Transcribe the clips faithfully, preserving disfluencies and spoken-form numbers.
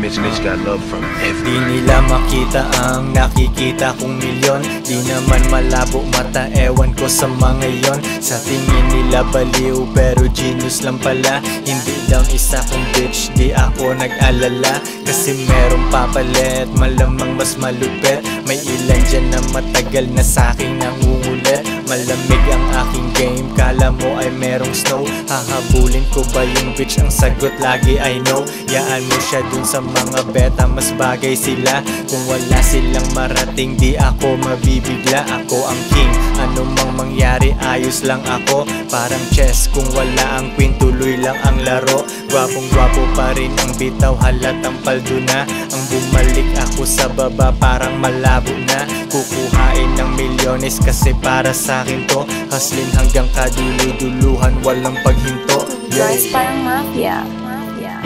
Mitch Mitch got love from every. Di nila makita ang nakikita kong milyon. Di naman malabo mata, ewan ko sa mga yon. Sa tingin nila baliw pero genius lang pala. Hindi lang isa kong bitch, di ako nag-alala. Kasi merong papalit, malamang mas malupit. May ilan dyan na matagal na sa'kin nangungulit. Malamig ang aking game, kala mo ay merong snow. Hahabulin ko ba yung bitch? Ang sagot lagi I know. Yaan mo siya dun sa mga beta, mas bagay sila. Kung wala silang marating, di ako mabibigla. Ako ang king, ano mang mangyari, ayos lang ako. Parang chess, kung wala ang queen, tuloy lang ang laro. Gwapong gwapo pa rin ang bitaw, halatang paldo na. Ang bumalik ako sa baba, parang malabo na. Kukuhain ng milyones kasi para sa akin to. Haslin hanggang kaduluduluhan, walang paghinto. Guys, parang mafia. Mafia.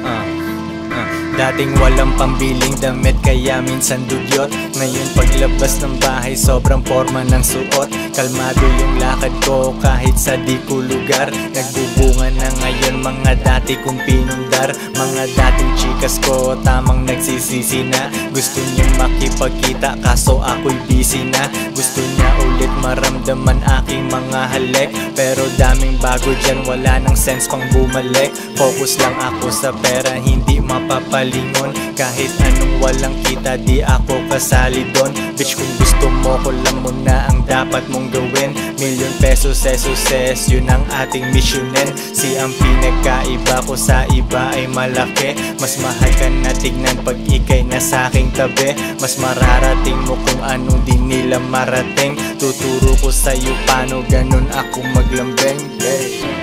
Uh, uh, dating walang pambiling damit kaya minsan dugyot. Ngayon paglabas ng bahay sobrang porma ng suot. Kalmado yung lakad ko kahit sa di ko lugar. Nagbubunga na ngayon mga dati kong pinundar. Mga dating chikas ko tamang nagsisisi na. Gusto niyang makipagkita kaso ako'y busy na. Gusto niya ulit maramdaman aking mga halik. Pero daming bago dyan, wala nang sense pang bumalik. Focus lang ako sa pera, hindi mapapalingon. Kahit anong walang kita, di ako kasali don. Bitch, kung gusto mo ko lang muna ang dapat mo gawin. Million pesos ay success, yun ang ating missionin. Si ang pinagkaiba ko sa iba ay malaki. Mas mahal ka na tignan pag ikay nasa aking tabi. Mas mararating mo kung anong di nila marating. Tuturo ko sa'yo paano ganun ako maglambing.